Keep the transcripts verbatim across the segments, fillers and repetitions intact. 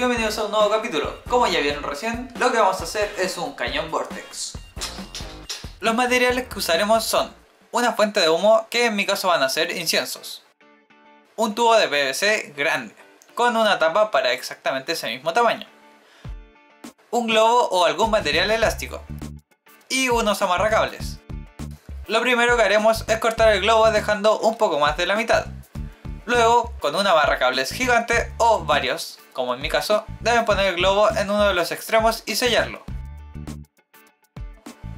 bienvenidos a un nuevo capítulo. Como ya vieron recién, lo que vamos a hacer es un cañón vortex. Los materiales que usaremos son una fuente de humo, que en mi caso van a ser inciensos, un tubo de P V C grande con una tapa para exactamente ese mismo tamaño, un globo o algún material elástico y unos amarracables. Lo primero que haremos es cortar el globo dejando un poco más de la mitad. Luego, con un amarracables gigante o varios, como en mi caso, deben poner el globo en uno de los extremos y sellarlo.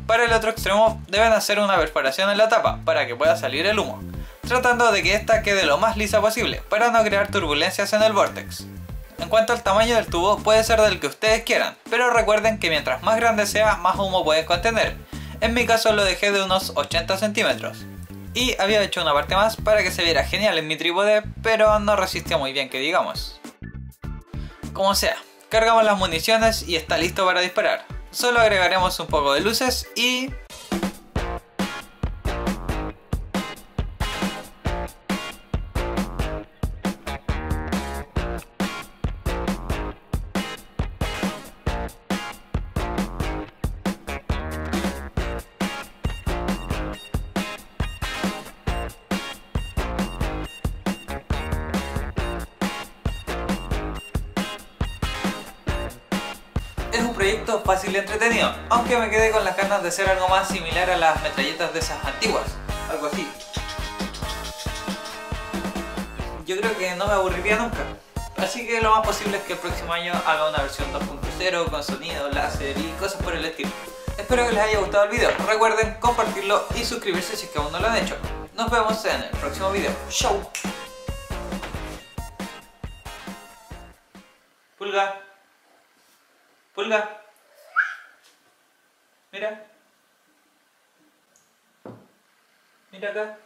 Para el otro extremo deben hacer una perforación en la tapa para que pueda salir el humo, tratando de que esta quede lo más lisa posible para no crear turbulencias en el vórtex. En cuanto al tamaño del tubo, puede ser del que ustedes quieran, pero recuerden que mientras más grande sea, más humo pueden contener. En mi caso lo dejé de unos ochenta centímetros. Y había hecho una parte más para que se viera genial en mi trípode, pero no resistió muy bien que digamos. Como sea, cargamos las municiones y está listo para disparar. Solo agregaremos un poco de luces y... Proyecto fácil y entretenido, aunque me quedé con las ganas de hacer algo más similar a las metralletas de esas antiguas, algo así. Yo creo que no me aburriría nunca, así que lo más posible es que el próximo año haga una versión dos punto cero con sonido, láser y cosas por el estilo. Espero que les haya gustado el video, recuerden compartirlo y suscribirse si es que aún no lo han hecho. Nos vemos en el próximo video, chau. Pulga. Pulga, mira, mira acá.